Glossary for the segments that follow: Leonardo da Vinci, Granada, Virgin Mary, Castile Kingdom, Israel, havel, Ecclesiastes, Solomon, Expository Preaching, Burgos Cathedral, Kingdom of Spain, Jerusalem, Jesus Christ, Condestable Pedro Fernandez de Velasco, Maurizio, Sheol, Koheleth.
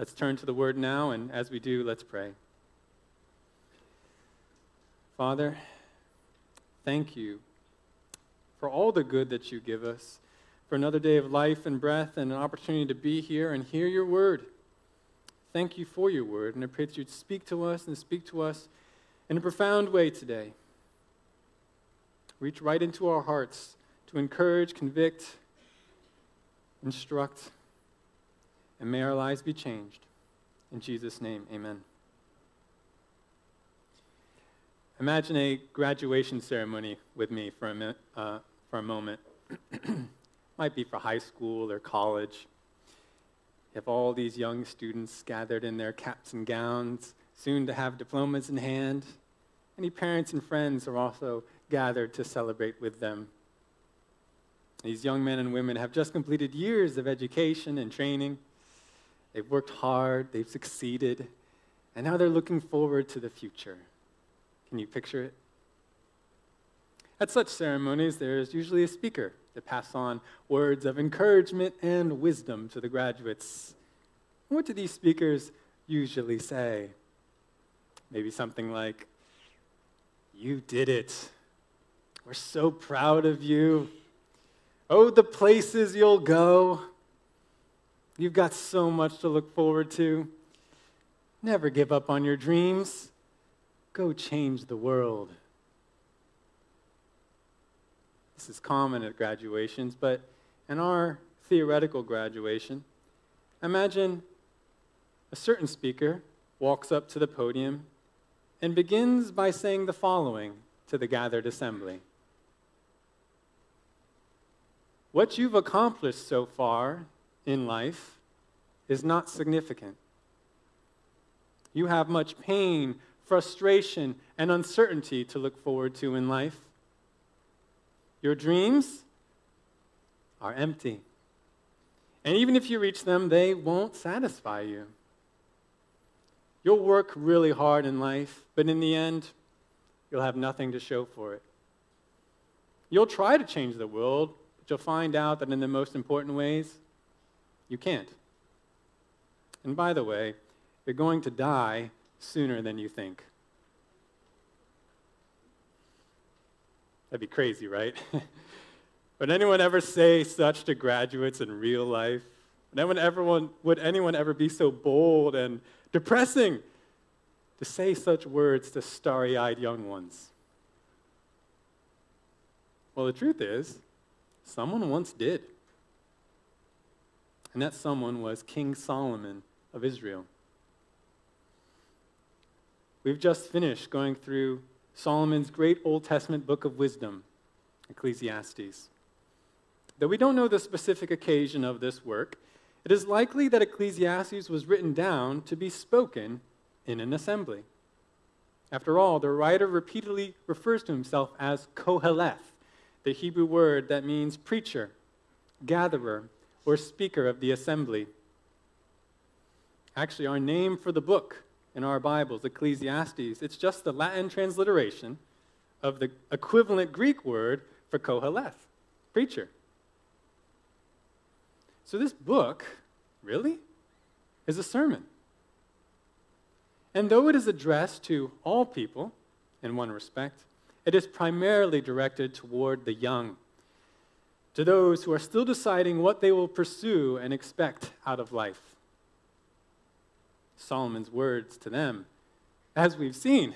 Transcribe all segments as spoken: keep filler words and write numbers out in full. Let's turn to the Word now, and as we do, let's pray. Father, thank you for all the good that you give us, for another day of life and breath and an opportunity to be here and hear your word. Thank you for your word, and I pray that you'd speak to us and speak to us in a profound way today. Reach right into our hearts to encourage, convict, instruct, and may our lives be changed. In Jesus' name, amen. Imagine a graduation ceremony with me for a, uh, for a moment. Might be for high school or college. You have all these young students gathered in their caps and gowns, soon to have diplomas in hand. Many parents and friends are also gathered to celebrate with them. These young men and women have just completed years of education and training. They've worked hard, they've succeeded, and now they're looking forward to the future. Can you picture it? At such ceremonies, there is usually a speaker to pass on words of encouragement and wisdom to the graduates. What do these speakers usually say? Maybe something like, "You did it. We're so proud of you. Oh, the places you'll go. You've got so much to look forward to. Never give up on your dreams. Go change the world." This is common at graduations, but in our theoretical graduation, imagine a certain speaker walks up to the podium and begins by saying the following to the gathered assembly. "What you've accomplished so far in life is not significant. You have much pain, frustration, and uncertainty to look forward to in life. Your dreams are empty, and even if you reach them, they won't satisfy you. You'll work really hard in life, but in the end, you'll have nothing to show for it. You'll try to change the world, but you'll find out that in the most important ways, you can't. And by the way, you're going to die sooner than you think." That'd be crazy, right? Would anyone ever say such to graduates in real life? Would anyone, everyone, would anyone ever be so bold and depressing to say such words to starry-eyed young ones? Well, the truth is, someone once did. And that someone was King Solomon of Israel. We've just finished going through Solomon's great Old Testament book of wisdom, Ecclesiastes. Though we don't know the specific occasion of this work, it is likely that Ecclesiastes was written down to be spoken in an assembly. After all, the writer repeatedly refers to himself as Koheleth, the Hebrew word that means preacher, gatherer, or speaker of the assembly. Actually, our name for the book in our Bibles, Ecclesiastes, it's just the Latin transliteration of the equivalent Greek word for Koheleth, preacher. So this book, really, is a sermon. And though it is addressed to all people, in one respect, it is primarily directed toward the young, to those who are still deciding what they will pursue and expect out of life. Solomon's words to them, as we've seen,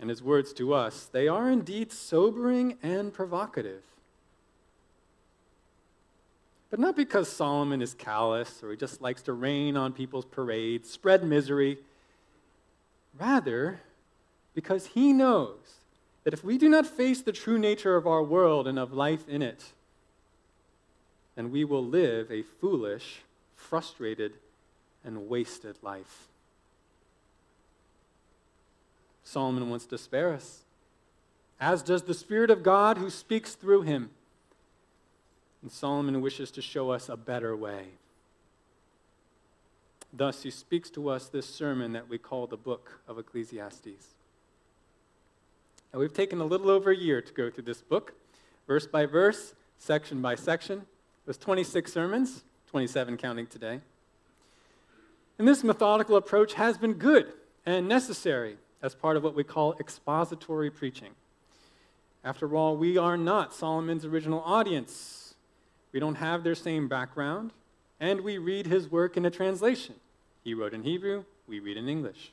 and his words to us, they are indeed sobering and provocative. But not because Solomon is callous or he just likes to rain on people's parades, spread misery. Rather, because he knows that if we do not face the true nature of our world and of life in it, then we will live a foolish, frustrated and wasted life. Solomon wants to spare us, as does the Spirit of God who speaks through him. And Solomon wishes to show us a better way. Thus, he speaks to us this sermon that we call the book of Ecclesiastes. Now, we've taken a little over a year to go through this book, verse by verse, section by section. It was twenty-six sermons, twenty-seven counting today. And this methodical approach has been good and necessary as part of what we call expository preaching. After all, we are not Solomon's original audience. We don't have their same background, and we read his work in a translation. He wrote in Hebrew, we read in English.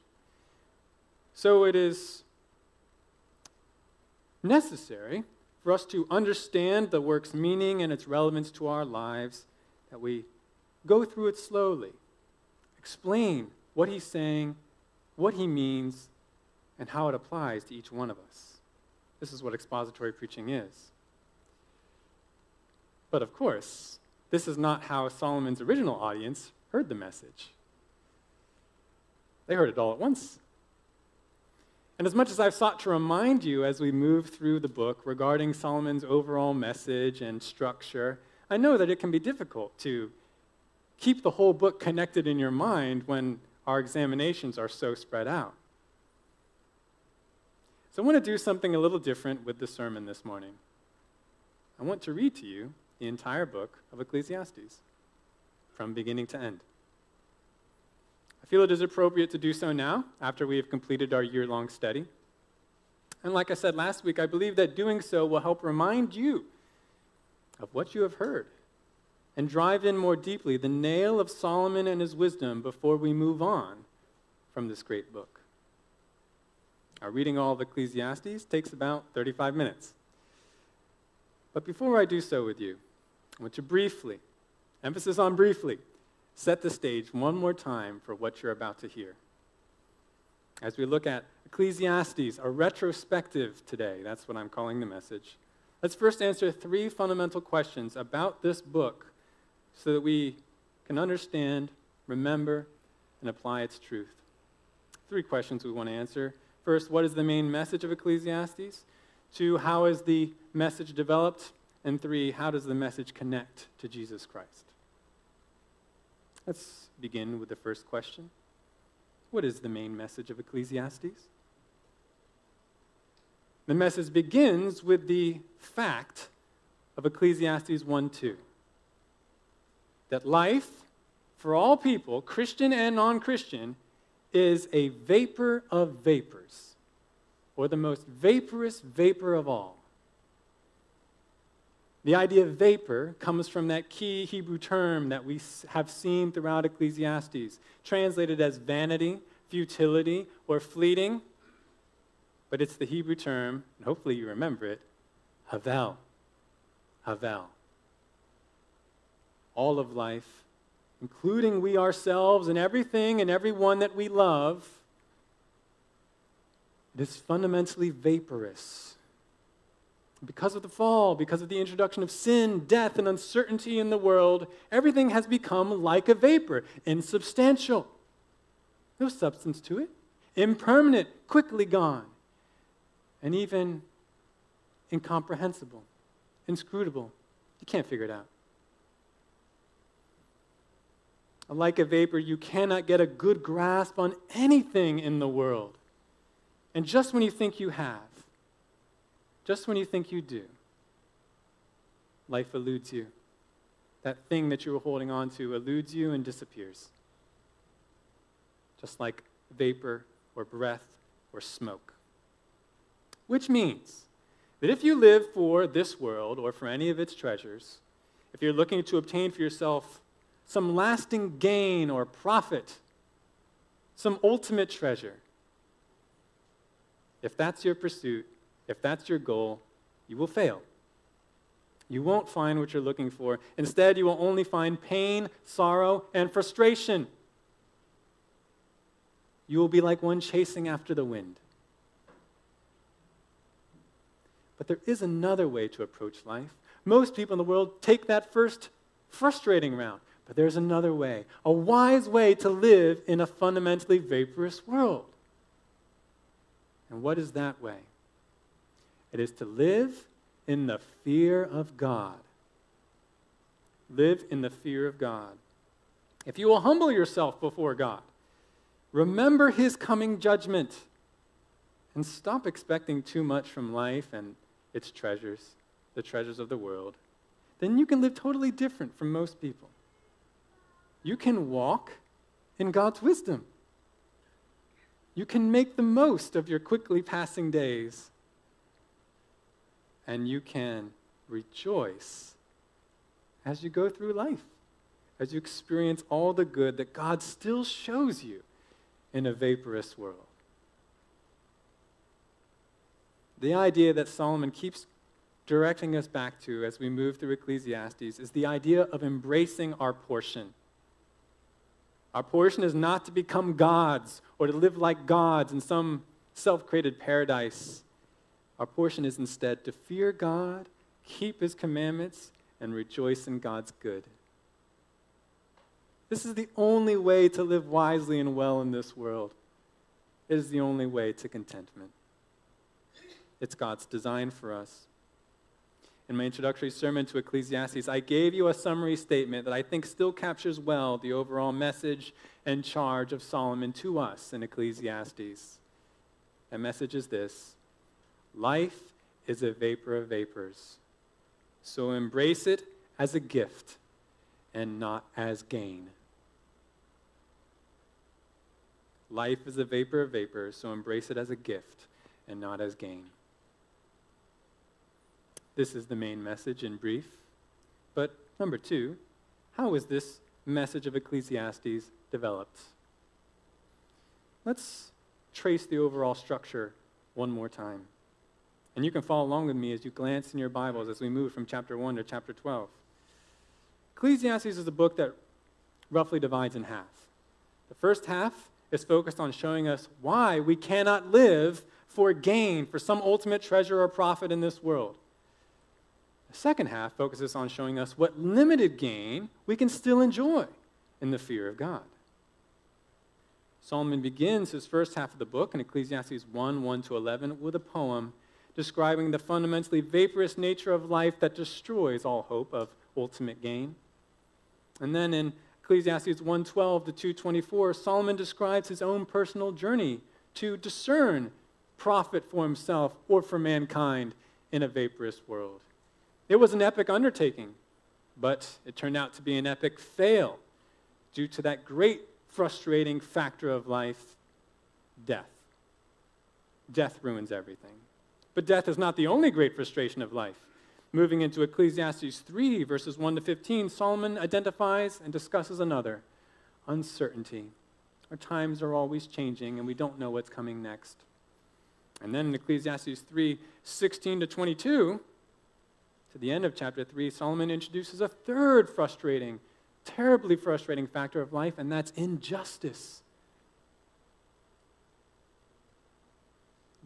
So it is necessary for us to understand the work's meaning and its relevance to our lives, that we go through it slowly, explain what he's saying, what he means, and how it applies to each one of us. This is what expository preaching is. But of course, this is not how Solomon's original audience heard the message. They heard it all at once. And as much as I've sought to remind you as we move through the book regarding Solomon's overall message and structure, I know that it can be difficult to keep the whole book connected in your mind when our examinations are so spread out. So I want to do something a little different with the sermon this morning. I want to read to you the entire book of Ecclesiastes, from beginning to end. I feel it is appropriate to do so now, after we have completed our year-long study. And like I said last week, I believe that doing so will help remind you of what you have heard and drive in more deeply the nail of Solomon and his wisdom before we move on from this great book. Our reading all of Ecclesiastes takes about thirty-five minutes. But before I do so with you, I want to briefly, emphasis on briefly, set the stage one more time for what you're about to hear. As we look at Ecclesiastes, a retrospective today, that's what I'm calling the message, let's first answer three fundamental questions about this book so that we can understand, remember, and apply its truth. Three questions we want to answer. First, what is the main message of Ecclesiastes? Two, how is the message developed? And three, how does the message connect to Jesus Christ? Let's begin with the first question. What is the main message of Ecclesiastes? The message begins with the fact of Ecclesiastes one two, that life for all people, Christian and non-Christian, is a vapor of vapors, or the most vaporous vapor of all. The idea of vapor comes from that key Hebrew term that we have seen throughout Ecclesiastes, translated as vanity, futility, or fleeting, but it's the Hebrew term, and hopefully you remember it, havel, havel. All of life, including we ourselves and everything and everyone that we love, it is fundamentally vaporous. Because of the fall, because of the introduction of sin, death, and uncertainty in the world, everything has become like a vapor, insubstantial. No substance to it. Impermanent, quickly gone, and even incomprehensible, inscrutable. You can't figure it out. Like a vapor, you cannot get a good grasp on anything in the world. And just when you think you have, just when you think you do, life eludes you. That thing that you were holding on to eludes you and disappears, just like vapor or breath or smoke. Which means that if you live for this world or for any of its treasures, if you're looking to obtain for yourself some lasting gain or profit, some ultimate treasure, if that's your pursuit, if that's your goal, you will fail. You won't find what you're looking for. Instead, you will only find pain, sorrow, and frustration. You will be like one chasing after the wind. But there is another way to approach life. Most people in the world take that first frustrating route. But there's another way, a wise way to live in a fundamentally vaporous world. And what is that way? It is to live in the fear of God. Live in the fear of God. If you will humble yourself before God, remember his coming judgment, and stop expecting too much from life and its treasures, the treasures of the world, then you can live totally different from most people. You can walk in God's wisdom. You can make the most of your quickly passing days, and you can rejoice as you go through life, as you experience all the good that God still shows you in a vaporous world. The idea that Solomon keeps directing us back to as we move through Ecclesiastes is the idea of embracing our portion. Our portion is not to become gods or to live like gods in some self-created paradise. Our portion is instead to fear God, keep his commandments, and rejoice in God's good. This is the only way to live wisely and well in this world. It is the only way to contentment. It's God's design for us. In my introductory sermon to Ecclesiastes, I gave you a summary statement that I think still captures well the overall message and charge of Solomon to us in Ecclesiastes. That message is this: life is a vapor of vapors, so embrace it as a gift and not as gain. Life is a vapor of vapors, so embrace it as a gift and not as gain. This is the main message in brief. But number two, how is this message of Ecclesiastes developed? Let's trace the overall structure one more time. And you can follow along with me as you glance in your Bibles as we move from chapter one to chapter twelve. Ecclesiastes is a book that roughly divides in half. The first half is focused on showing us why we cannot live for gain, for some ultimate treasure or profit in this world. The second half focuses on showing us what limited gain we can still enjoy in the fear of God. Solomon begins his first half of the book in Ecclesiastes one, one to eleven with a poem describing the fundamentally vaporous nature of life that destroys all hope of ultimate gain. And then in Ecclesiastes one twelve to two twenty-four, Solomon describes his own personal journey to discern profit for himself or for mankind in a vaporous world. It was an epic undertaking, but it turned out to be an epic fail due to that great frustrating factor of life, death. Death ruins everything. But death is not the only great frustration of life. Moving into Ecclesiastes three, verses one to fifteen, Solomon identifies and discusses another, uncertainty. Our times are always changing, and we don't know what's coming next. And then in Ecclesiastes three, sixteen to twenty-two, to the end of chapter three, Solomon introduces a third frustrating, terribly frustrating factor of life, and that's injustice.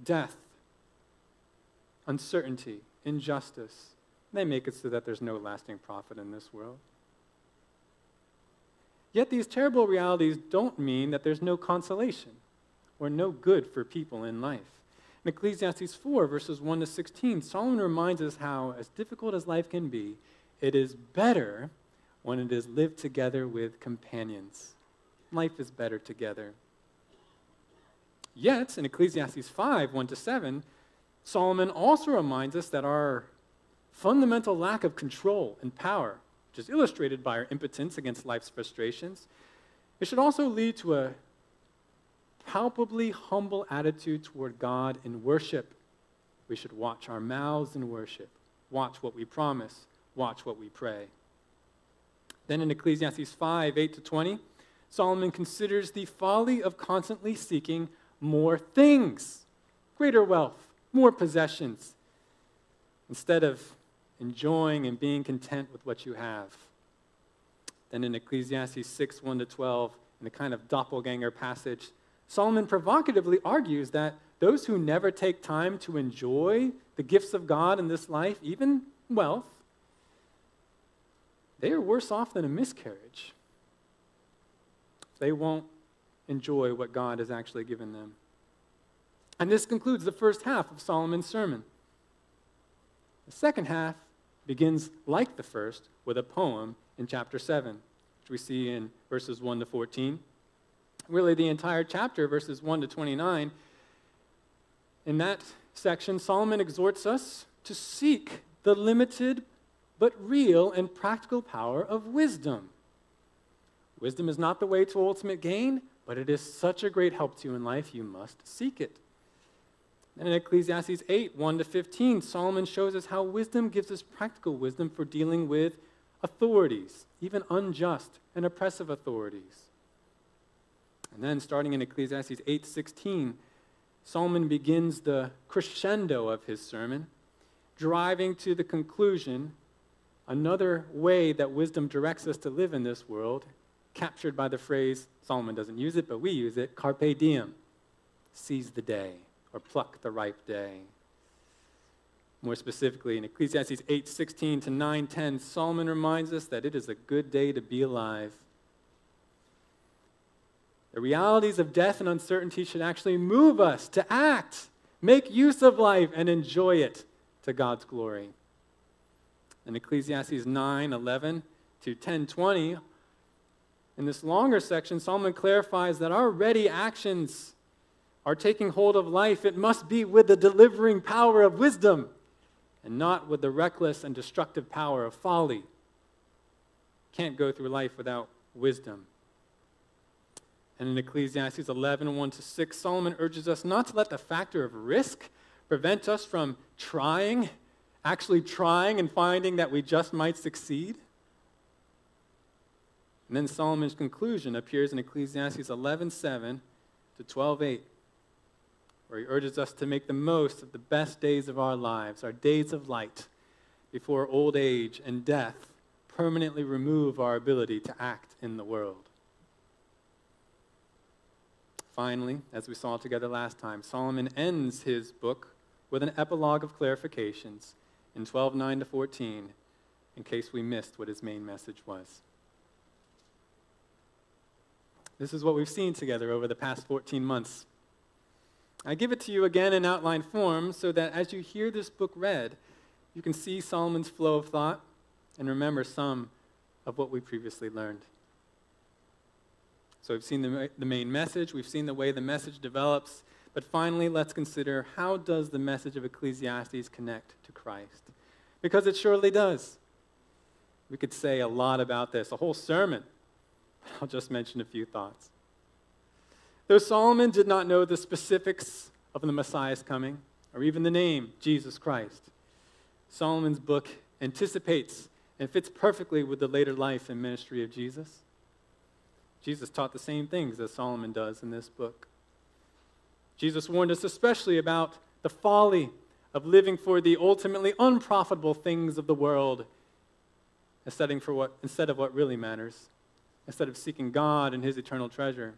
Death, uncertainty, injustice. They make it so that there's no lasting profit in this world. Yet these terrible realities don't mean that there's no consolation or no good for people in life. In Ecclesiastes four, verses one to sixteen, Solomon reminds us how, as difficult as life can be, it is better when it is lived together with companions. Life is better together. Yet, in Ecclesiastes five, one to seven, Solomon also reminds us that our fundamental lack of control and power, which is illustrated by our impotence against life's frustrations, it should also lead to a palpably humble attitude toward God in worship. We should watch our mouths in worship, watch what we promise, watch what we pray. Then in Ecclesiastes five, eight to twenty, Solomon considers the folly of constantly seeking more things, greater wealth, more possessions, instead of enjoying and being content with what you have. Then in Ecclesiastes six, one to twelve, in a kind of doppelganger passage, Solomon provocatively argues that those who never take time to enjoy the gifts of God in this life, even wealth, they are worse off than a miscarriage. They won't enjoy what God has actually given them. And this concludes the first half of Solomon's sermon. The second half begins, like the first, with a poem in chapter seven, which we see in verses one to fourteen. Really, the entire chapter, verses one to twenty-nine, in that section, Solomon exhorts us to seek the limited but real and practical power of wisdom. Wisdom is not the way to ultimate gain, but it is such a great help to you in life, you must seek it. And in Ecclesiastes eight, one to fifteen, Solomon shows us how wisdom gives us practical wisdom for dealing with authorities, even unjust and oppressive authorities. And then starting in Ecclesiastes eight sixteen, Solomon begins the crescendo of his sermon, driving to the conclusion another way that wisdom directs us to live in this world, captured by the phrase, Solomon doesn't use it, but we use it, carpe diem, seize the day, or pluck the ripe day. More specifically, in Ecclesiastes eight sixteen to nine ten, Solomon reminds us that it is a good day to be alive. The realities of death and uncertainty should actually move us to act, make use of life, and enjoy it to God's glory. In Ecclesiastes nine eleven to ten twenty, in this longer section, Solomon clarifies that our ready actions are taking hold of life. It must be with the delivering power of wisdom and not with the reckless and destructive power of folly. Can't go through life without wisdom. And in Ecclesiastes eleven, one to six, Solomon urges us not to let the factor of risk prevent us from trying, actually trying and finding that we just might succeed. And then Solomon's conclusion appears in Ecclesiastes eleven, seven to twelve, eight, where he urges us to make the most of the best days of our lives, our days of light, before old age and death permanently remove our ability to act in the world. Finally, as we saw together last time, Solomon ends his book with an epilogue of clarifications in twelve nine to fourteen, in case we missed what his main message was. This is what we've seen together over the past fourteen months. I give it to you again in outline form so that as you hear this book read, you can see Solomon's flow of thought and remember some of what we previously learned. So we've seen the, the main message, we've seen the way the message develops, but finally let's consider how does the message of Ecclesiastes connect to Christ? Because it surely does. We could say a lot about this, a whole sermon. I'll just mention a few thoughts. Though Solomon did not know the specifics of the Messiah's coming, or even the name, Jesus Christ, Solomon's book anticipates and fits perfectly with the later life and ministry of Jesus. Jesus taught the same things as Solomon does in this book. Jesus warned us especially about the folly of living for the ultimately unprofitable things of the world instead for what, instead of what really matters, instead of seeking God and his eternal treasure.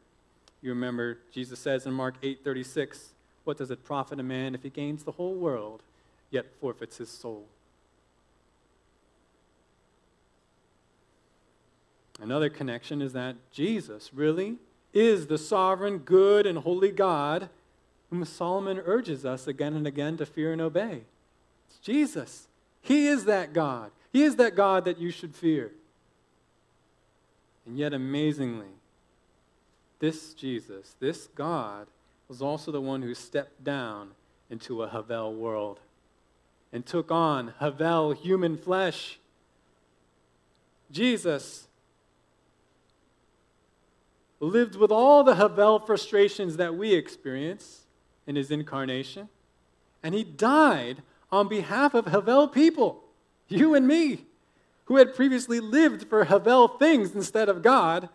You remember Jesus says in Mark eight thirty-six, what does it profit a man if he gains the whole world yet forfeits his soul? Another connection is that Jesus really is the sovereign, good, and holy God whom Solomon urges us again and again to fear and obey. It's Jesus. He is that God. He is that God that you should fear. And yet, amazingly, this Jesus, this God, was also the one who stepped down into a Havel world and took on Havel human flesh. Jesus lived with all the Havel frustrations that we experience in his incarnation, and he died on behalf of Havel people, you and me, who had previously lived for Havel things instead of God,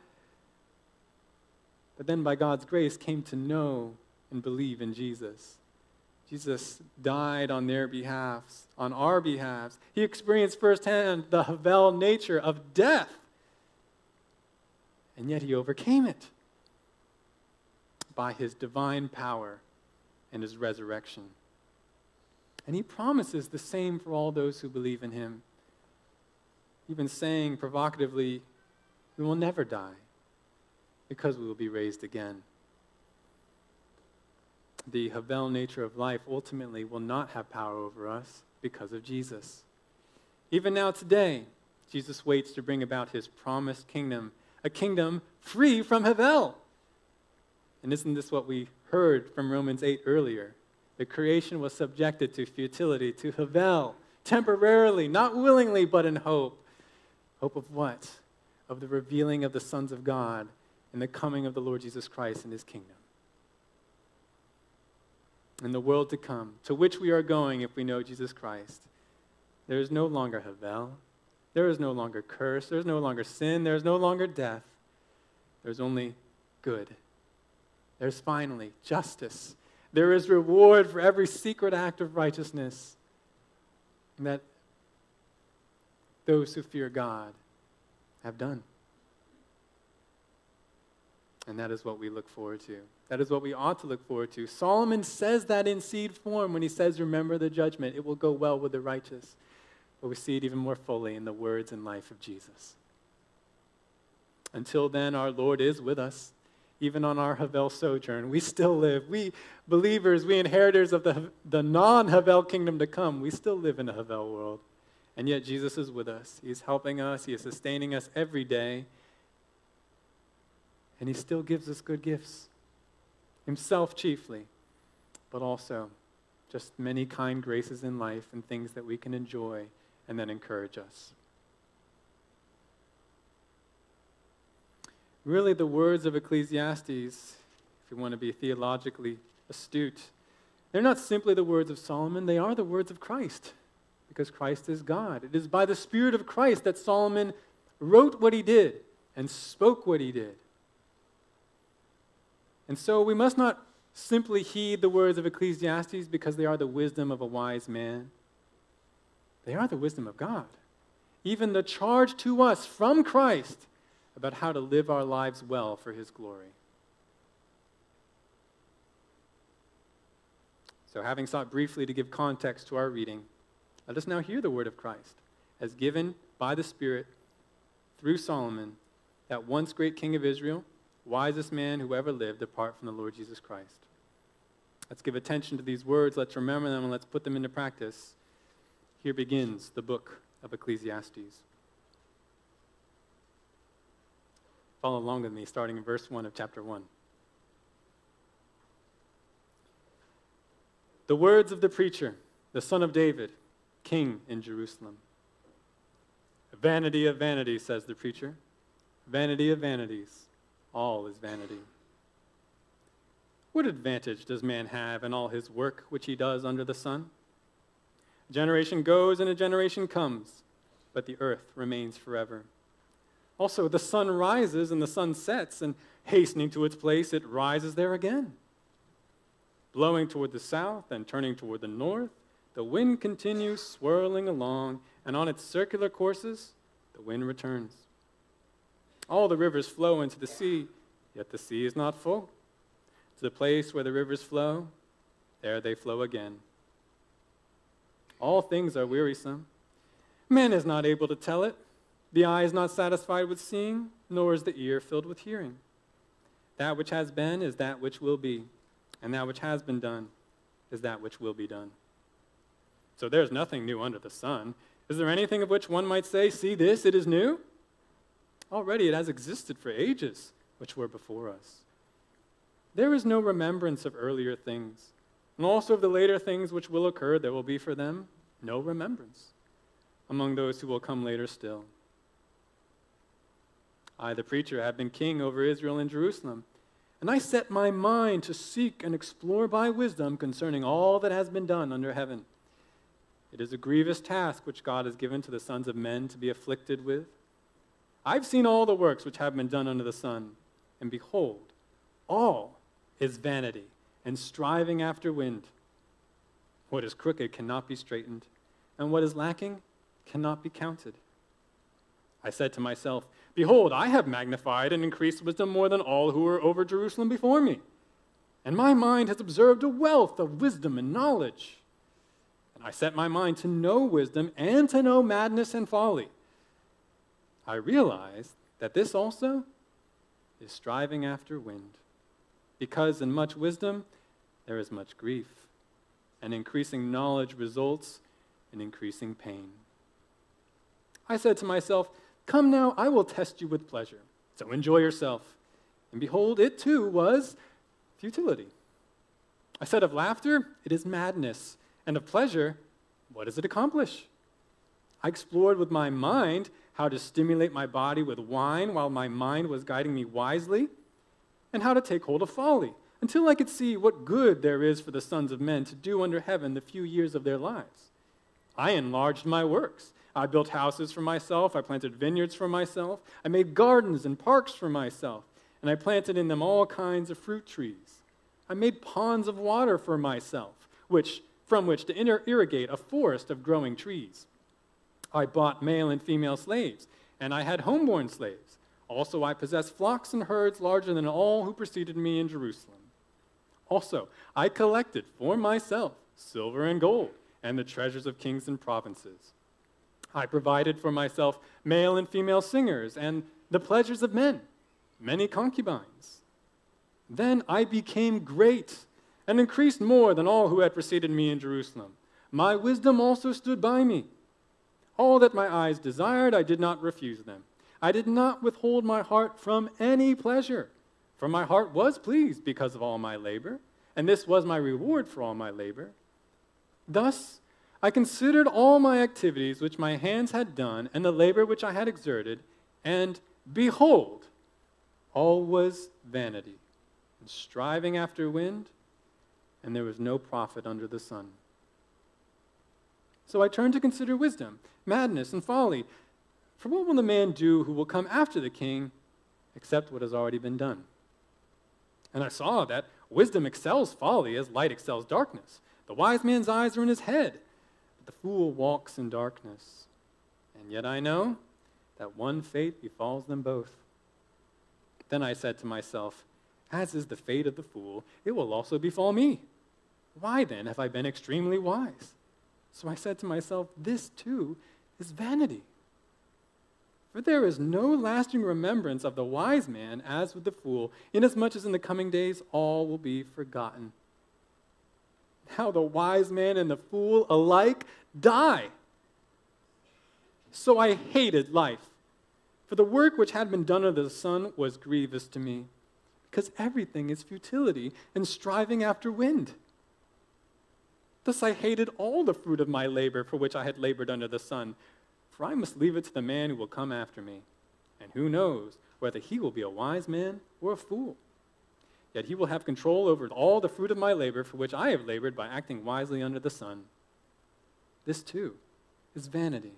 but then by God's grace came to know and believe in Jesus. Jesus died on their behalves, on our behalves. He experienced firsthand the Havel nature of death, and yet he overcame it by his divine power and his resurrection. And he promises the same for all those who believe in him, even saying provocatively, we will never die because we will be raised again. The Havel nature of life ultimately will not have power over us because of Jesus. Even now today, Jesus waits to bring about his promised kingdom, a kingdom free from Havel. And isn't this what we heard from Romans eight earlier? The creation was subjected to futility, to Havel, temporarily, not willingly, but in hope. Hope of what? of the revealing of the sons of God and the coming of the Lord Jesus Christ and his kingdom. In the world to come, to which we are going if we know Jesus Christ, there is no longer Havel, there is no longer curse, there is no longer sin, there is no longer death. There's only good. There's finally justice. There is reward for every secret act of righteousness. And that those who fear God have done. And that is what we look forward to. That is what we ought to look forward to. Solomon says that in seed form when he says, remember the judgment. It will go well with the righteous. But we see it even more fully in the words and life of Jesus. Until then, our Lord is with us, even on our Havel sojourn. We still live. We believers, we inheritors of the, the non-Havel kingdom to come, we still live in a Havel world. And yet Jesus is with us. He's helping us. He is sustaining us every day. And he still gives us good gifts, himself chiefly, but also just many kind graces in life and things that we can enjoy and then encourage us. Really, the words of Ecclesiastes, if you want to be theologically astute, they're not simply the words of Solomon, they are the words of Christ, because Christ is God. It is by the Spirit of Christ that Solomon wrote what he did and spoke what he did. And so we must not simply heed the words of Ecclesiastes because they are the wisdom of a wise man. They are the wisdom of God. Even the charge to us from Christ about how to live our lives well for his glory. So having sought briefly to give context to our reading, let us now hear the word of Christ as given by the Spirit through Solomon, that once great king of Israel, wisest man who ever lived apart from the Lord Jesus Christ. Let's give attention to these words, let's remember them, and let's put them into practice. Here begins the book of Ecclesiastes. Follow along with me, starting in verse one of chapter one. The words of the preacher, the son of David, king in Jerusalem. Vanity of vanities, says the preacher. Vanity of vanities, all is vanity. What advantage does man have in all his work which he does under the sun? A generation goes and a generation comes, but the earth remains forever. Also, the sun rises and the sun sets, and hastening to its place, it rises there again. Blowing toward the south and turning toward the north, the wind continues swirling along, and on its circular courses, the wind returns. All the rivers flow into the sea, yet the sea is not full. To the place where the rivers flow, there they flow again. All things are wearisome. Man is not able to tell it. The eye is not satisfied with seeing, nor is the ear filled with hearing. That which has been is that which will be, and that which has been done is that which will be done. So there is nothing new under the sun. Is there anything of which one might say, see this, it is new? Already it has existed for ages, which were before us. There is no remembrance of earlier things, and also of the later things which will occur, there will be for them no remembrance among those who will come later still. I, the preacher, have been king over Israel and Jerusalem, and I set my mind to seek and explore by wisdom concerning all that has been done under heaven. It is a grievous task which God has given to the sons of men to be afflicted with. I've seen all the works which have been done under the sun, and behold, all is vanity and striving after wind. What is crooked cannot be straightened, and what is lacking cannot be counted. I said to myself, behold, I have magnified and increased wisdom more than all who were over Jerusalem before me. And my mind has observed a wealth of wisdom and knowledge. And I set my mind to know wisdom and to know madness and folly. I realized that this also is striving after wind, because in much wisdom there is much grief, and increasing knowledge results in increasing pain. I said to myself, come now, I will test you with pleasure, so enjoy yourself. And behold, it too was futility. I said of laughter, it is madness, and of pleasure, what does it accomplish? I explored with my mind how to stimulate my body with wine while my mind was guiding me wisely, and how to take hold of folly, until I could see what good there is for the sons of men to do under heaven the few years of their lives. I enlarged my works. I built houses for myself. I planted vineyards for myself. I made gardens and parks for myself, and I planted in them all kinds of fruit trees. I made ponds of water for myself, which, from which to inter- irrigate a forest of growing trees. I bought male and female slaves, and I had homeborn slaves. Also, I possessed flocks and herds larger than all who preceded me in Jerusalem. Also, I collected for myself silver and gold, and the treasures of kings and provinces. I provided for myself male and female singers, and the pleasures of men, many concubines. Then I became great, and increased more than all who had preceded me in Jerusalem. My wisdom also stood by me. All that my eyes desired, I did not refuse them. I did not withhold my heart from any pleasure, for my heart was pleased because of all my labor, and this was my reward for all my labor. Thus, I considered all my activities which my hands had done and the labor which I had exerted, and behold, all was vanity, and striving after wind, and there was no profit under the sun. So I turned to consider wisdom, madness, and folly. For what will the man do who will come after the king, except what has already been done? And I saw that wisdom excels folly as light excels darkness. The wise man's eyes are in his head, the fool walks in darkness, and yet I know that one fate befalls them both. Then I said to myself, as is the fate of the fool, it will also befall me. Why then have I been extremely wise? So I said to myself, this too is vanity. For there is no lasting remembrance of the wise man as with the fool, inasmuch as in the coming days all will be forgotten. How the wise man and the fool alike die. So I hated life, for the work which had been done under the sun was grievous to me, because everything is futility and striving after wind. Thus I hated all the fruit of my labor for which I had labored under the sun, for I must leave it to the man who will come after me, and who knows whether he will be a wise man or a fool. Yet he will have control over all the fruit of my labor for which I have labored by acting wisely under the sun. This, too, is vanity.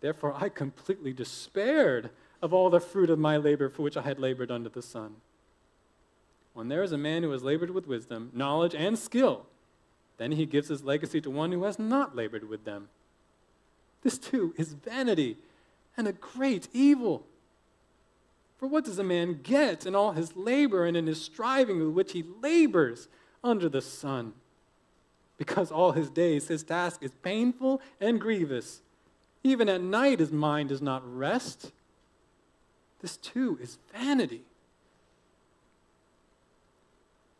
Therefore, I completely despaired of all the fruit of my labor for which I had labored under the sun. When there is a man who has labored with wisdom, knowledge, and skill, then he gives his legacy to one who has not labored with them. This, too, is vanity and a great evil. For what does a man get in all his labor and in his striving with which he labors under the sun? Because all his days his task is painful and grievous. Even at night his mind does not rest. This too is vanity.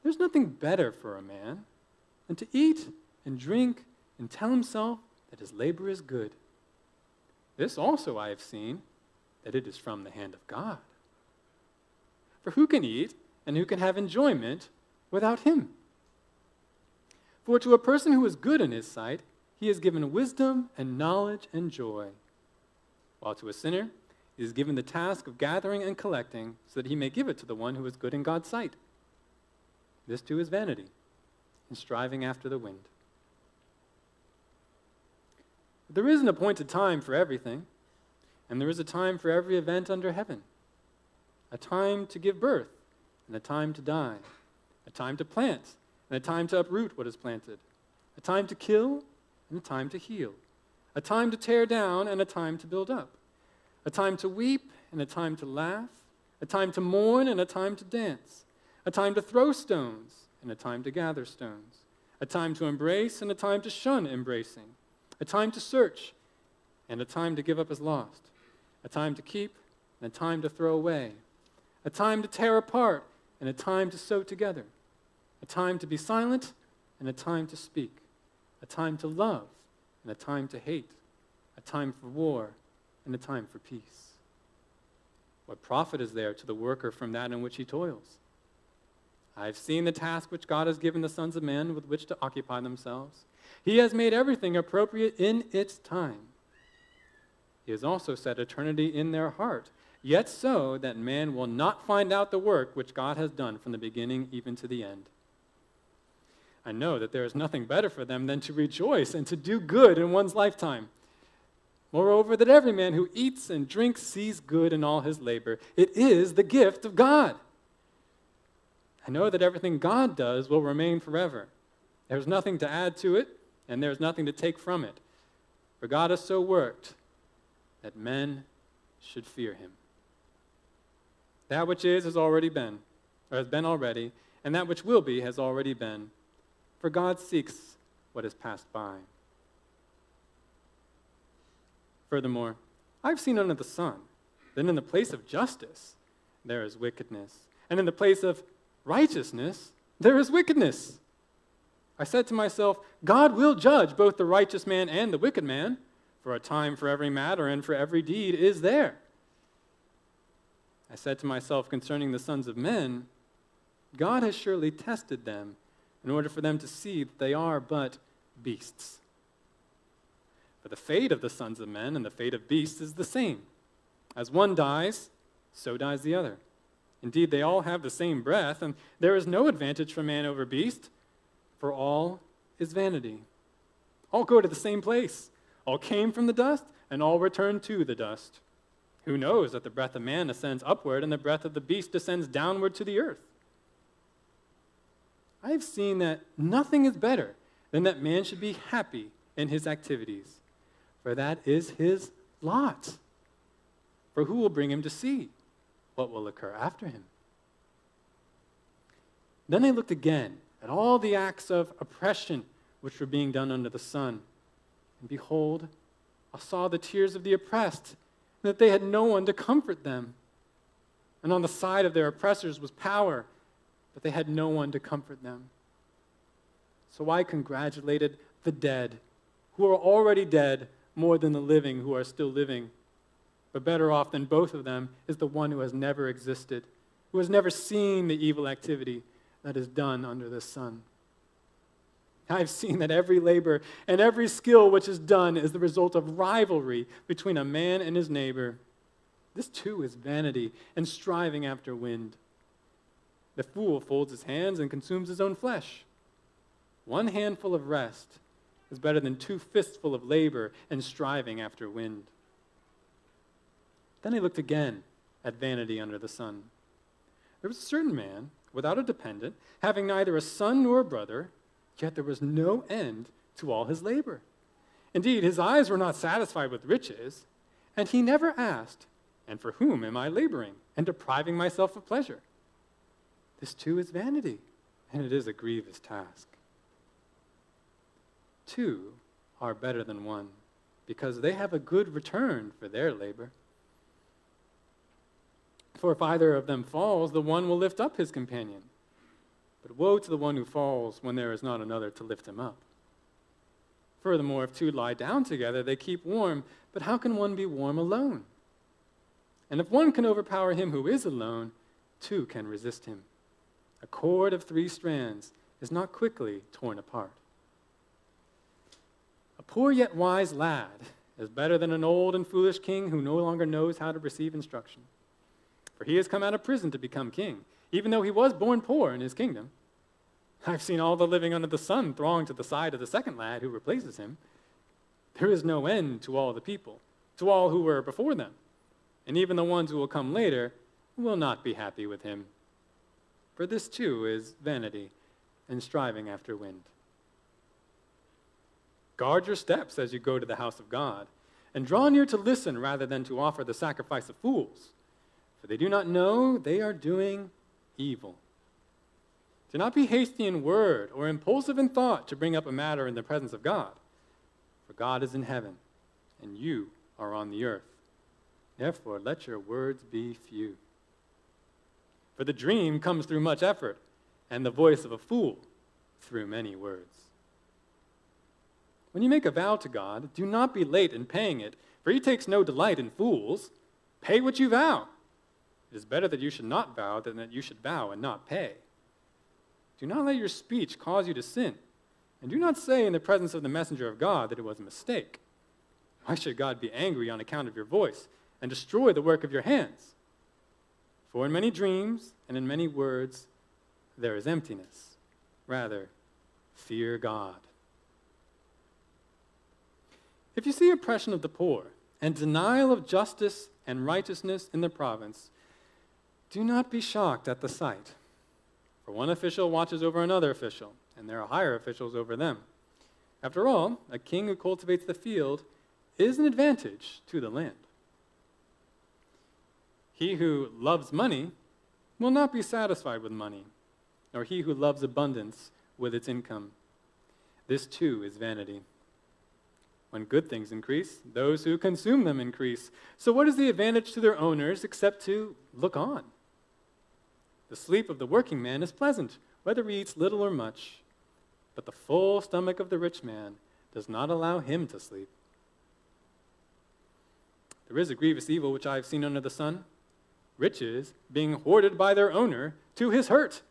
There's nothing better for a man than to eat and drink and tell himself that his labor is good. This also I have seen, that it is from the hand of God. For who can eat and who can have enjoyment without him? For to a person who is good in his sight, he is given wisdom and knowledge and joy. While to a sinner, he is given the task of gathering and collecting so that he may give it to the one who is good in God's sight. This too is vanity and striving after the wind. There is an appointed time for everything, and there is a time for every event under heaven. A time to give birth, and a time to die. A time to plant, and a time to uproot what is planted. A time to kill, and a time to heal. A time to tear down, and a time to build up. A time to weep, and a time to laugh. A time to mourn, and a time to dance. A time to throw stones, and a time to gather stones. A time to embrace, and a time to shun embracing. A time to search, and a time to give up as lost. A time to keep, and a time to throw away. A time to tear apart, and a time to sew together. A time to be silent, and a time to speak. A time to love, and a time to hate. A time for war, and a time for peace. What profit is there to the worker from that in which he toils? I have seen the task which God has given the sons of men with which to occupy themselves. He has made everything appropriate in its time. He has also set eternity in their heart, yet so that man will not find out the work which God has done from the beginning even to the end. I know that there is nothing better for them than to rejoice and to do good in one's lifetime. Moreover, that every man who eats and drinks sees good in all his labor. It is the gift of God. I know that everything God does will remain forever. There's nothing to add to it, and there's nothing to take from it. For God has so worked that men should fear him. That which is has already been, or has been already, and that which will be has already been. For God seeks what is passed by. Furthermore, I've seen under the sun that in the place of justice there is wickedness, and in the place of righteousness there is wickedness. I said to myself, God will judge both the righteous man and the wicked man, for a time for every matter and for every deed is there. I said to myself concerning the sons of men, God has surely tested them in order for them to see that they are but beasts. For the fate of the sons of men and the fate of beasts is the same. As one dies, so dies the other. Indeed, they all have the same breath, and there is no advantage for man over beast, for all is vanity. All go to the same place. All came from the dust, and all return to the dust. Who knows that the breath of man ascends upward, and the breath of the beast descends downward to the earth? I have seen that nothing is better than that man should be happy in his activities, for that is his lot. For who will bring him to see what will occur after him? Then I looked again at all the acts of oppression which were being done under the sun. And behold, I saw the tears of the oppressed, and that they had no one to comfort them. And on the side of their oppressors was power, but they had no one to comfort them. So I congratulated the dead, who are already dead, more than the living who are still living. But better off than both of them is the one who has never existed, who has never seen the evil activity that is done under the sun. I have seen that every labor and every skill which is done is the result of rivalry between a man and his neighbor. This too is vanity and striving after wind. The fool folds his hands and consumes his own flesh. One handful of rest is better than two fistful of labor and striving after wind. Then I looked again at vanity under the sun. There was a certain man without a dependent, having neither a son nor a brother, yet there was no end to all his labor. Indeed, his eyes were not satisfied with riches, and he never asked, "And for whom am I laboring and depriving myself of pleasure?" This too is vanity, and it is a grievous task. Two are better than one, because they have a good return for their labor. For if either of them falls, the one will lift up his companion. But woe to the one who falls when there is not another to lift him up. Furthermore, if two lie down together, they keep warm, but how can one be warm alone? And if one can overpower him who is alone, two can resist him. A cord of three strands is not quickly torn apart. A poor yet wise lad is better than an old and foolish king who no longer knows how to receive instruction. For he has come out of prison to become king, even though he was born poor in his kingdom. I've seen all the living under the sun throng to the side of the second lad who replaces him. There is no end to all the people, to all who were before them, and even the ones who will come later will not be happy with him. For this too is vanity and striving after wind. Guard your steps as you go to the house of God, and draw near to listen rather than to offer the sacrifice of fools, for they do not know they are doing evil. Do not be hasty in word or impulsive in thought to bring up a matter in the presence of God, for God is in heaven, and you are on the earth. Therefore, let your words be few. For the dream comes through much effort, and the voice of a fool through many words. When you make a vow to God, do not be late in paying it, for he takes no delight in fools. Pay what you vow. It is better that you should not vow than that you should vow and not pay. Do not let your speech cause you to sin, and do not say in the presence of the messenger of God that it was a mistake, Why should God be angry on account of your voice and destroy the work of your hands? For in many dreams and in many words there is emptiness. Rather, fear God. If you see oppression of the poor and denial of justice and righteousness in the province, do not be shocked at the sight. For one official watches over another official, and there are higher officials over them. After all, a king who cultivates the field is an advantage to the land. He who loves money will not be satisfied with money, nor he who loves abundance with its income. This too is vanity. When good things increase, those who consume them increase. So what is the advantage to their owners except to look on? The sleep of the working man is pleasant, whether he eats little or much, but the full stomach of the rich man does not allow him to sleep. There is a grievous evil which I have seen under the sun, riches being hoarded by their owner to his hurt.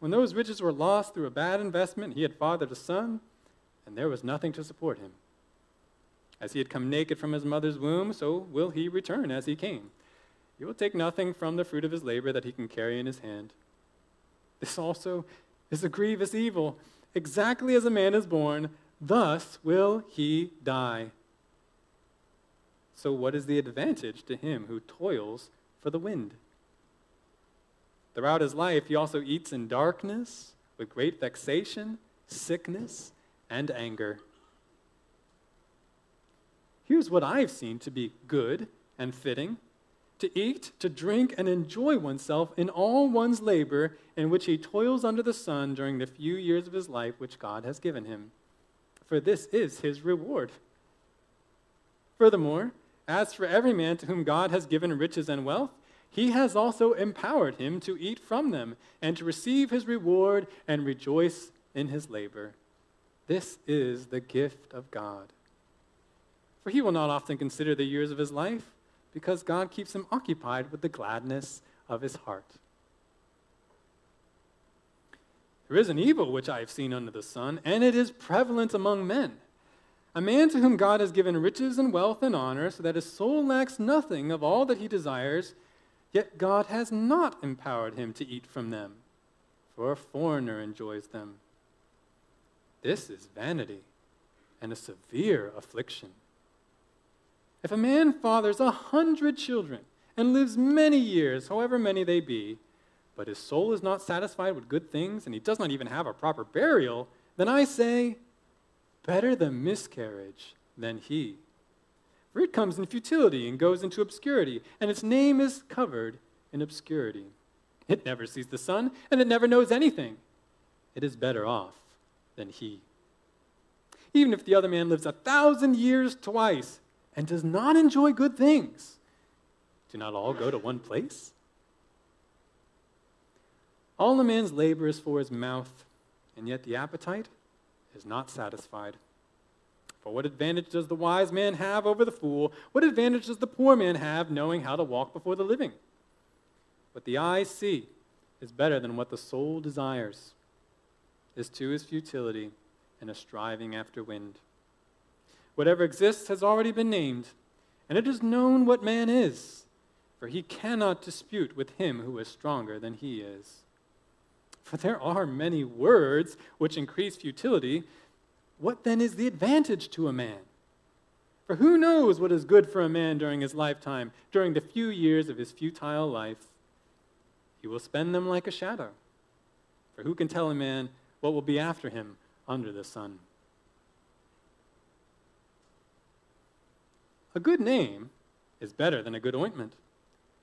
When those riches were lost through a bad investment, he had fathered a son, and there was nothing to support him. As he had come naked from his mother's womb, so will he return as he came. He will take nothing from the fruit of his labor that he can carry in his hand. This also is a grievous evil. Exactly as a man is born, thus will he die. So what is the advantage to him who toils for the wind? Throughout his life, he also eats in darkness, with great vexation, sickness, and anger. Here's what I've seen to be good and fitting: to eat, to drink, and enjoy oneself in all one's labor in which he toils under the sun during the few years of his life which God has given him. For this is his reward. Furthermore, as for every man to whom God has given riches and wealth, he has also empowered him to eat from them and to receive his reward and rejoice in his labor. This is the gift of God. For he will not often consider the years of his life, because God keeps him occupied with the gladness of his heart. There is an evil which I have seen under the sun, and it is prevalent among men. A man to whom God has given riches and wealth and honor, so that his soul lacks nothing of all that he desires, yet God has not empowered him to eat from them, for a foreigner enjoys them. This is vanity and a severe affliction. If a man fathers a hundred children and lives many years, however many they be, but his soul is not satisfied with good things and he does not even have a proper burial, then I say, better the miscarriage than he. For it comes in futility and goes into obscurity, and its name is covered in obscurity. It never sees the sun, and it never knows anything. It is better off than he. Even if the other man lives a thousand years twice, and does not enjoy good things, do not all go to one place? All a man's labor is for his mouth, and yet the appetite is not satisfied. For what advantage does the wise man have over the fool? What advantage does the poor man have knowing how to walk before the living? What the eyes see is better than what the soul desires. This too is futility and a striving after wind. Whatever exists has already been named, and it is known what man is, for he cannot dispute with him who is stronger than he is. For there are many words which increase futility. What then is the advantage to a man? For who knows what is good for a man during his lifetime, during the few years of his futile life? He will spend them like a shadow. For who can tell a man what will be after him under the sun? A good name is better than a good ointment,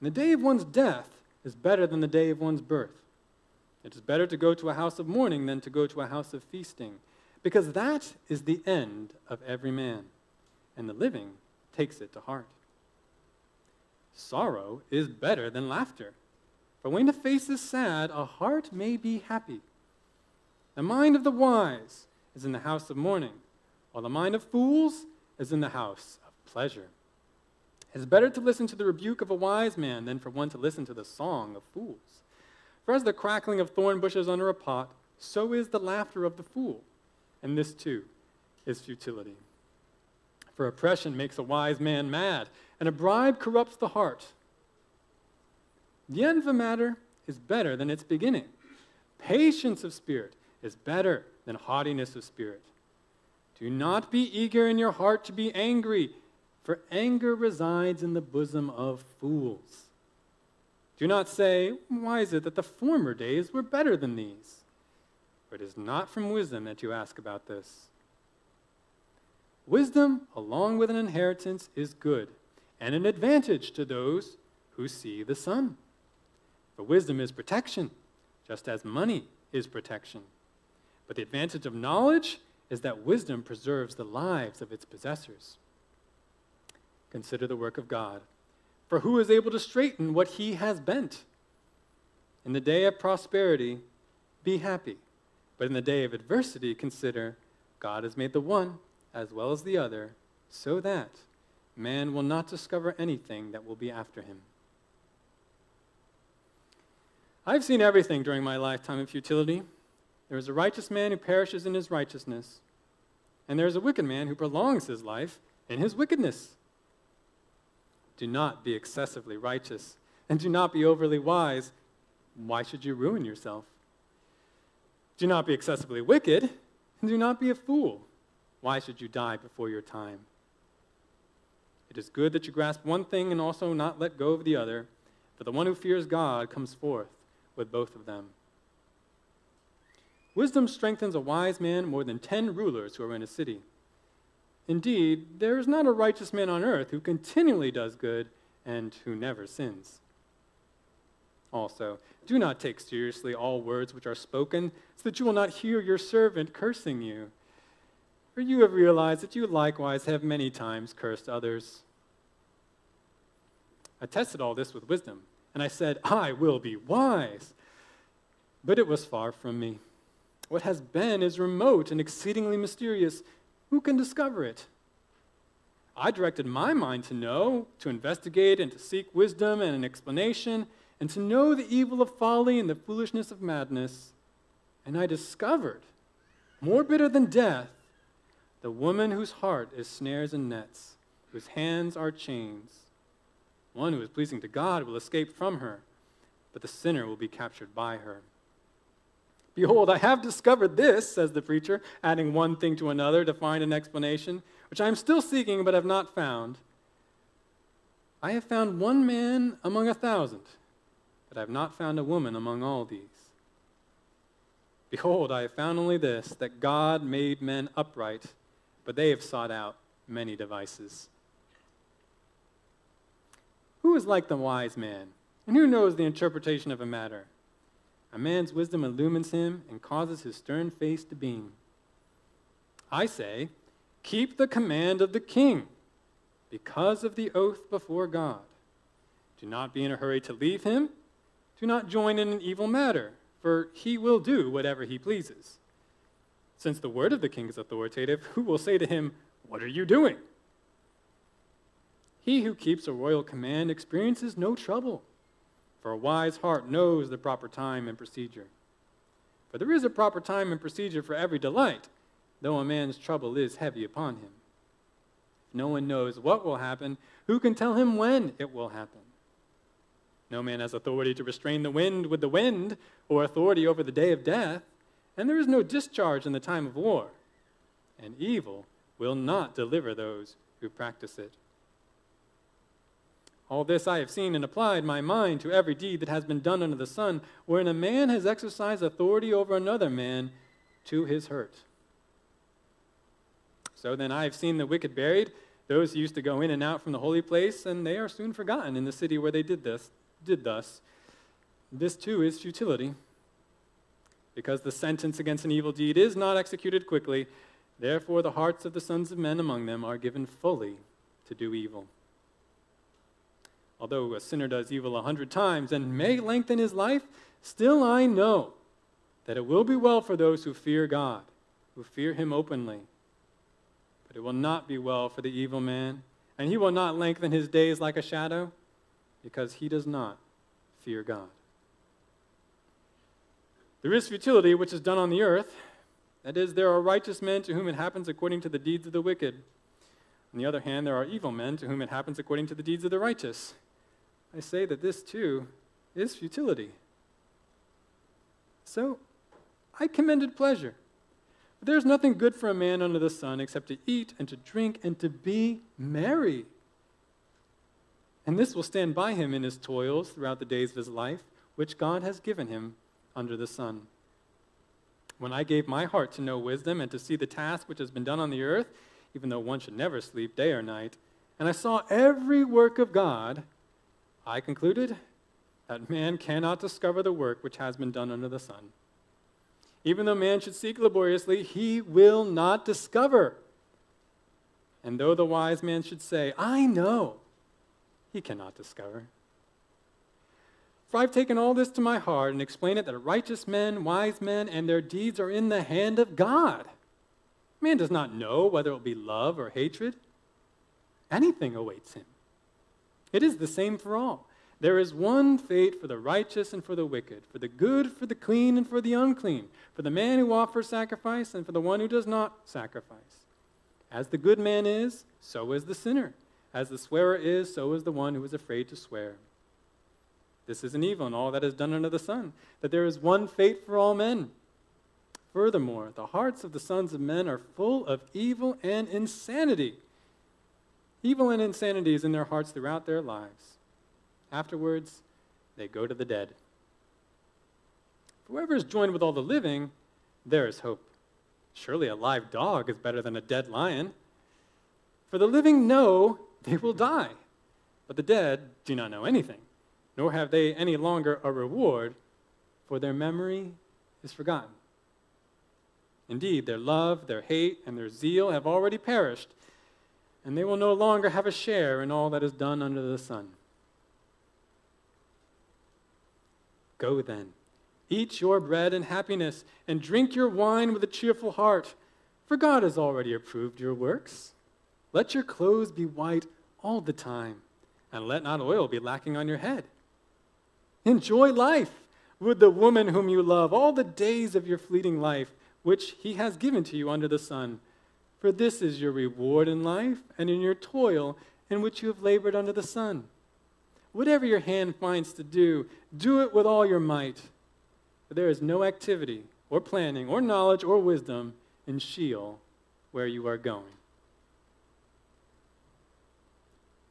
and the day of one's death is better than the day of one's birth. It is better to go to a house of mourning than to go to a house of feasting, because that is the end of every man, and the living takes it to heart. Sorrow is better than laughter, for when the face is sad, a heart may be happy. The mind of the wise is in the house of mourning, while the mind of fools is in the house of pleasure. It is better to listen to the rebuke of a wise man than for one to listen to the song of fools. For as the crackling of thorn bushes under a pot, so is the laughter of the fool, and this too is futility. for oppression makes a wise man mad, and a bribe corrupts the heart. The end of a matter is better than its beginning. Patience of spirit is better than haughtiness of spirit. Do not be eager in your heart to be angry, for anger resides in the bosom of fools. Do not say, why is it that the former days were better than these? For it is not from wisdom that you ask about this. Wisdom, along with an inheritance, is good, and an advantage to those who see the sun. For wisdom is protection, just as money is protection. But the advantage of knowledge is that wisdom preserves the lives of its possessors. Consider the work of God, for who is able to straighten what he has bent? In the day of prosperity, be happy. But in the day of adversity, consider, God has made the one as well as the other, so that man will not discover anything that will be after him. I've seen everything during my lifetime of futility. There is a righteous man who perishes in his righteousness, and there is a wicked man who prolongs his life in his wickedness. Do not be excessively righteous, and do not be overly wise. Why should you ruin yourself? Do not be excessively wicked, and do not be a fool. Why should you die before your time? It is good that you grasp one thing and also not let go of the other, for the one who fears God comes forth with both of them. Wisdom strengthens a wise man more than ten rulers who are in a city. Indeed, there is not a righteous man on earth who continually does good and who never sins. Also, do not take seriously all words which are spoken, so that you will not hear your servant cursing you. For you have realized that you likewise have many times cursed others. I tested all this with wisdom, and I said, I will be wise. But it was far from me. What has been is remote and exceedingly mysterious. Who can discover it? I directed my mind to know, to investigate, and to seek wisdom and an explanation, and to know the evil of folly and the foolishness of madness. And I discovered, more bitter than death, the woman whose heart is snares and nets, whose hands are chains. One who is pleasing to God will escape from her, but the sinner will be captured by her. Behold, I have discovered this, says the preacher, adding one thing to another to find an explanation, which I am still seeking but have not found. I have found one man among a thousand, but I have not found a woman among all these. Behold, I have found only this, that God made men upright, but they have sought out many devices. Who is like the wise man, and who knows the interpretation of a matter? A man's wisdom illumines him and causes his stern face to beam. I say, keep the command of the king, because of the oath before God. Do not be in a hurry to leave him. Do not join in an evil matter, for he will do whatever he pleases. Since the word of the king is authoritative, who will say to him, what are you doing? He who keeps a royal command experiences no trouble, for a wise heart knows the proper time and procedure. For there is a proper time and procedure for every delight, though a man's trouble is heavy upon him. If no one knows what will happen, who can tell him when it will happen? No man has authority to restrain the wind with the wind, or authority over the day of death, and there is no discharge in the time of war, and evil will not deliver those who practice it. All this I have seen and applied my mind to every deed that has been done under the sun, wherein a man has exercised authority over another man to his hurt. So then I have seen the wicked buried, those who used to go in and out from the holy place, and they are soon forgotten in the city where they did this, did thus. This too is futility, because the sentence against an evil deed is not executed quickly. Therefore the hearts of the sons of men among them are given fully to do evil. Although a sinner does evil a hundred times and may lengthen his life, still I know that it will be well for those who fear God, who fear him openly. But it will not be well for the evil man, and he will not lengthen his days like a shadow, because he does not fear God. There is futility which is done on the earth. That is, there are righteous men to whom it happens according to the deeds of the wicked. On the other hand, there are evil men to whom it happens according to the deeds of the righteous. I say that this too is futility. So I commended pleasure. But there is nothing good for a man under the sun except to eat and to drink and to be merry. And this will stand by him in his toils throughout the days of his life, which God has given him under the sun. When I gave my heart to know wisdom and to see the task which has been done on the earth, even though one should never sleep day or night, and I saw every work of God, I concluded that man cannot discover the work which has been done under the sun. Even though man should seek laboriously, he will not discover. And though the wise man should say, I know, he cannot discover. For I've taken all this to my heart and explained it that righteous men, wise men, and their deeds are in the hand of God. Man does not know whether it will be love or hatred. Anything awaits him. It is the same for all. There is one fate for the righteous and for the wicked, for the good, for the clean, and for the unclean, for the man who offers sacrifice and for the one who does not sacrifice. As the good man is, so is the sinner. As the swearer is, so is the one who is afraid to swear. This is an evil in all that is done under the sun, that there is one fate for all men. Furthermore, the hearts of the sons of men are full of evil and insanity. Evil and insanity is in their hearts throughout their lives. Afterwards, they go to the dead. For whoever is joined with all the living, there is hope. Surely a live dog is better than a dead lion. For the living know they will die, but the dead do not know anything, nor have they any longer a reward, for their memory is forgotten. Indeed, their love, their hate, and their zeal have already perished, and they will no longer have a share in all that is done under the sun. Go then, eat your bread in happiness, and drink your wine with a cheerful heart, for God has already approved your works. Let your clothes be white all the time, and let not oil be lacking on your head. Enjoy life with the woman whom you love, all the days of your fleeting life, which he has given to you under the sun. For this is your reward in life and in your toil in which you have labored under the sun. Whatever your hand finds to do, do it with all your might. For there is no activity or planning or knowledge or wisdom in Sheol where you are going.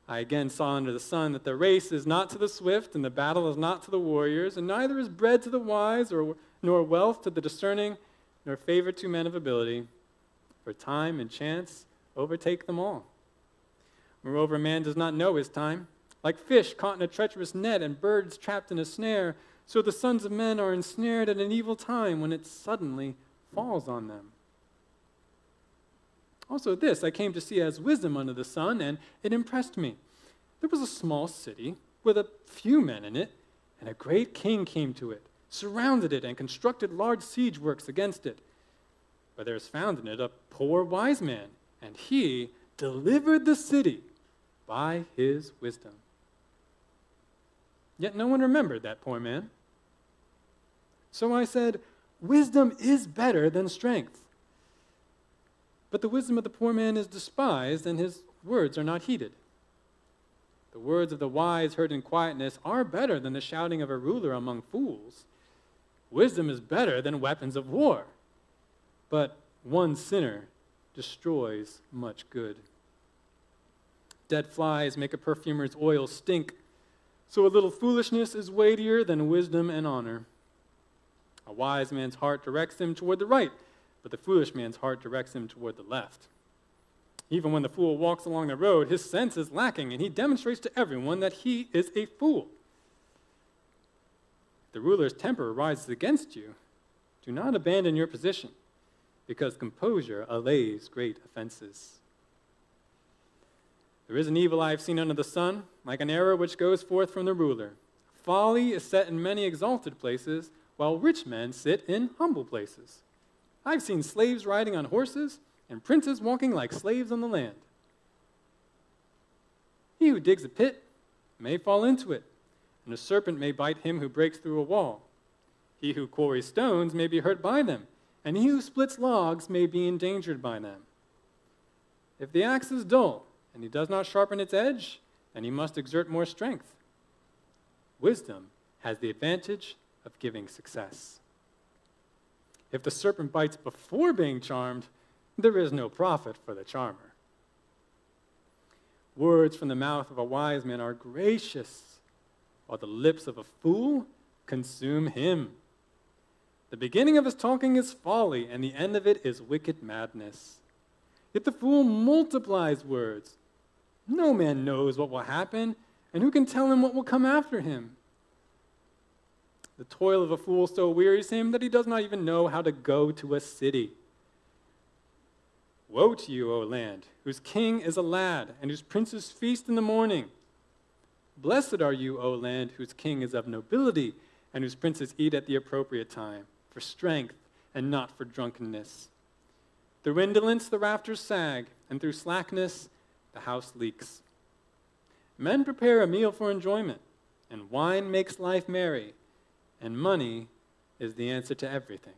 I again saw under the sun that the race is not to the swift, and the battle is not to the warriors, and neither is bread to the wise, or, nor wealth to the discerning, nor favor to men of ability, for time and chance overtake them all. Moreover, man does not know his time. Like fish caught in a treacherous net and birds trapped in a snare, so the sons of men are ensnared at an evil time when it suddenly falls on them. Also this I came to see as wisdom under the sun, and it impressed me. There was a small city with a few men in it, and a great king came to it, surrounded it, and constructed large siege works against it. But there is found in it a poor wise man, and he delivered the city by his wisdom. Yet no one remembered that poor man. So I said, wisdom is better than strength. But the wisdom of the poor man is despised, and his words are not heeded. The words of the wise heard in quietness are better than the shouting of a ruler among fools. Wisdom is better than weapons of war, but one sinner destroys much good. Dead flies make a perfumer's oil stink, so a little foolishness is weightier than wisdom and honor. A wise man's heart directs him toward the right, but the foolish man's heart directs him toward the left. Even when the fool walks along the road, his sense is lacking, and he demonstrates to everyone that he is a fool. If the ruler's temper rises against you, do not abandon your position, because composure allays great offenses. There is an evil I have seen under the sun, like an error which goes forth from the ruler. Folly is set in many exalted places, while rich men sit in humble places. I've seen slaves riding on horses, and princes walking like slaves on the land. He who digs a pit may fall into it, and a serpent may bite him who breaks through a wall. He who quarries stones may be hurt by them, and he who splits logs may be endangered by them. If the axe is dull, and he does not sharpen its edge, and he must exert more strength. Wisdom has the advantage of giving success. If the serpent bites before being charmed, there is no profit for the charmer. Words from the mouth of a wise man are gracious, while the lips of a fool consume him. The beginning of his talking is folly, and the end of it is wicked madness. Yet the fool multiplies words. No man knows what will happen, and who can tell him what will come after him? The toil of a fool so wearies him that he does not even know how to go to a city. Woe to you, O land, whose king is a lad, and whose princes feast in the morning. Blessed are you, O land, whose king is of nobility, and whose princes eat at the appropriate time, for strength and not for drunkenness. Through indolence the rafters sag, and through slackness the house leaks. Men prepare a meal for enjoyment, and wine makes life merry, and money is the answer to everything.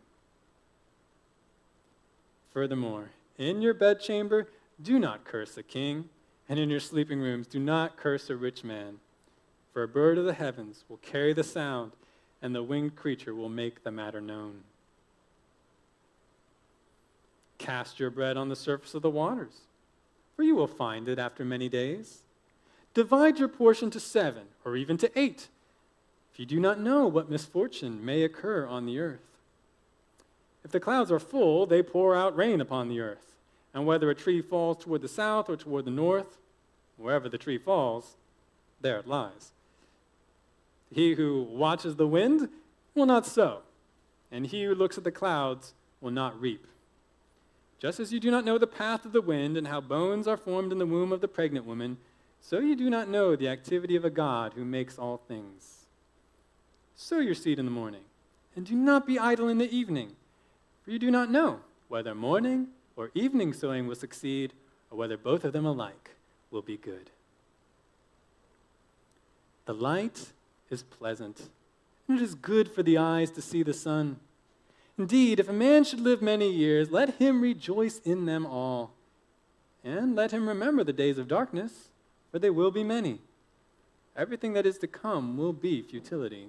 Furthermore, in your bedchamber, do not curse a king, and in your sleeping rooms, do not curse a rich man. For a bird of the heavens will carry the sound, and the winged creature will make the matter known. Cast your bread on the surface of the waters, for you will find it after many days. Divide your portion to seven, or even to eight, if you do not know what misfortune may occur on the earth. If the clouds are full, they pour out rain upon the earth, and whether a tree falls toward the south or toward the north, wherever the tree falls, there it lies. He who watches the wind will not sow, and he who looks at the clouds will not reap. Just as you do not know the path of the wind and how bones are formed in the womb of the pregnant woman, so you do not know the activity of a God who makes all things. Sow your seed in the morning, and do not be idle in the evening, for you do not know whether morning or evening sowing will succeed, or whether both of them alike will be good. The light is pleasant, and it is good for the eyes to see the sun. Indeed, if a man should live many years, let him rejoice in them all, and let him remember the days of darkness, for they will be many. Everything that is to come will be futility.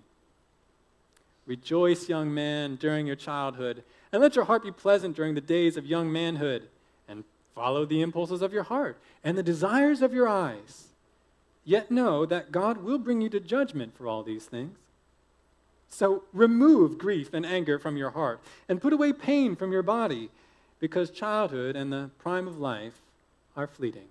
Rejoice, young man, during your childhood, and let your heart be pleasant during the days of young manhood, and follow the impulses of your heart and the desires of your eyes. Yet know that God will bring you to judgment for all these things. So remove grief and anger from your heart, and put away pain from your body, because childhood and the prime of life are fleeting.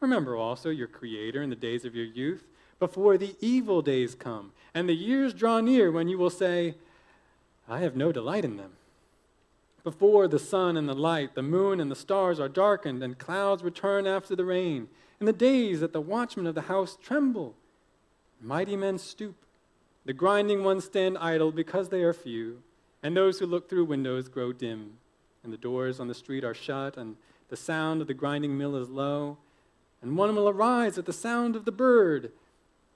Remember also your Creator in the days of your youth, before the evil days come, and the years draw near when you will say, I have no delight in them. Before the sun and the light, the moon and the stars are darkened, and clouds return after the rain, in the days that the watchmen of the house tremble. Mighty men stoop, the grinding ones stand idle because they are few, and those who look through windows grow dim, and the doors on the street are shut, and the sound of the grinding mill is low, and one will arise at the sound of the bird,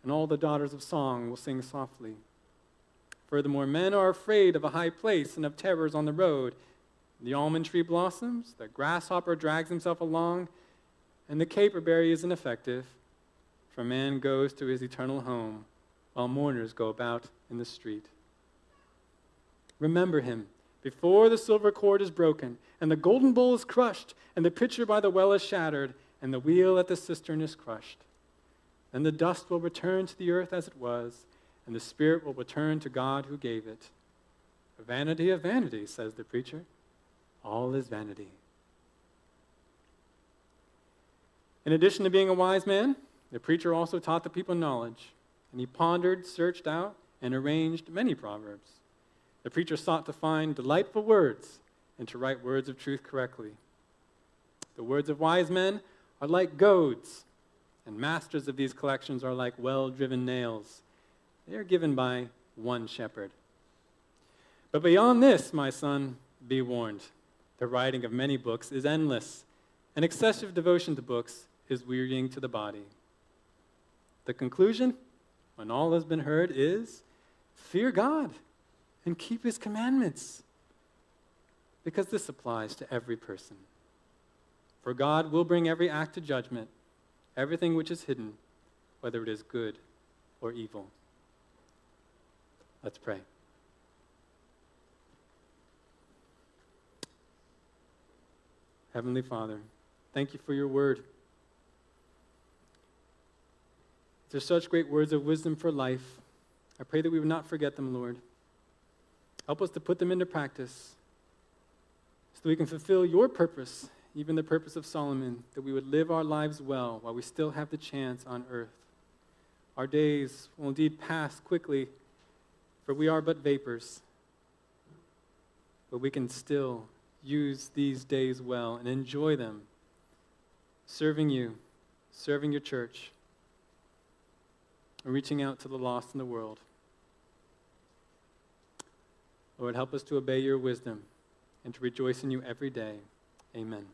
and all the daughters of song will sing softly. Furthermore, men are afraid of a high place and of terrors on the road. The almond tree blossoms, the grasshopper drags himself along, and the caperberry is ineffective, for man goes to his eternal home, while mourners go about in the street. Remember him before the silver cord is broken, and the golden bowl is crushed, and the pitcher by the well is shattered, and the wheel at the cistern is crushed. Then the dust will return to the earth as it was, and the spirit will return to God who gave it. Vanity of vanity, says the preacher. All is vanity. In addition to being a wise man, the preacher also taught the people knowledge, and he pondered, searched out, and arranged many proverbs. The preacher sought to find delightful words and to write words of truth correctly. The words of wise men are like goads, and masters of these collections are like well-driven nails. They are given by one shepherd. But beyond this, my son, be warned. The writing of many books is endless, and excessive devotion to books is wearying to the body. The conclusion, when all has been heard, is fear God and keep his commandments, because this applies to every person. For God will bring every act to judgment, everything which is hidden, whether it is good or evil. Let's pray. Heavenly Father, thank you for your word. There's such great words of wisdom for life. I pray that we would not forget them, Lord. Help us to put them into practice so that we can fulfill your purpose, even the purpose of Solomon, that we would live our lives well while we still have the chance on earth. Our days will indeed pass quickly, for we are but vapors. But we can still use these days well and enjoy them, serving you, serving your church, and reaching out to the lost in the world. Lord, help us to obey your wisdom and to rejoice in you every day. Amen.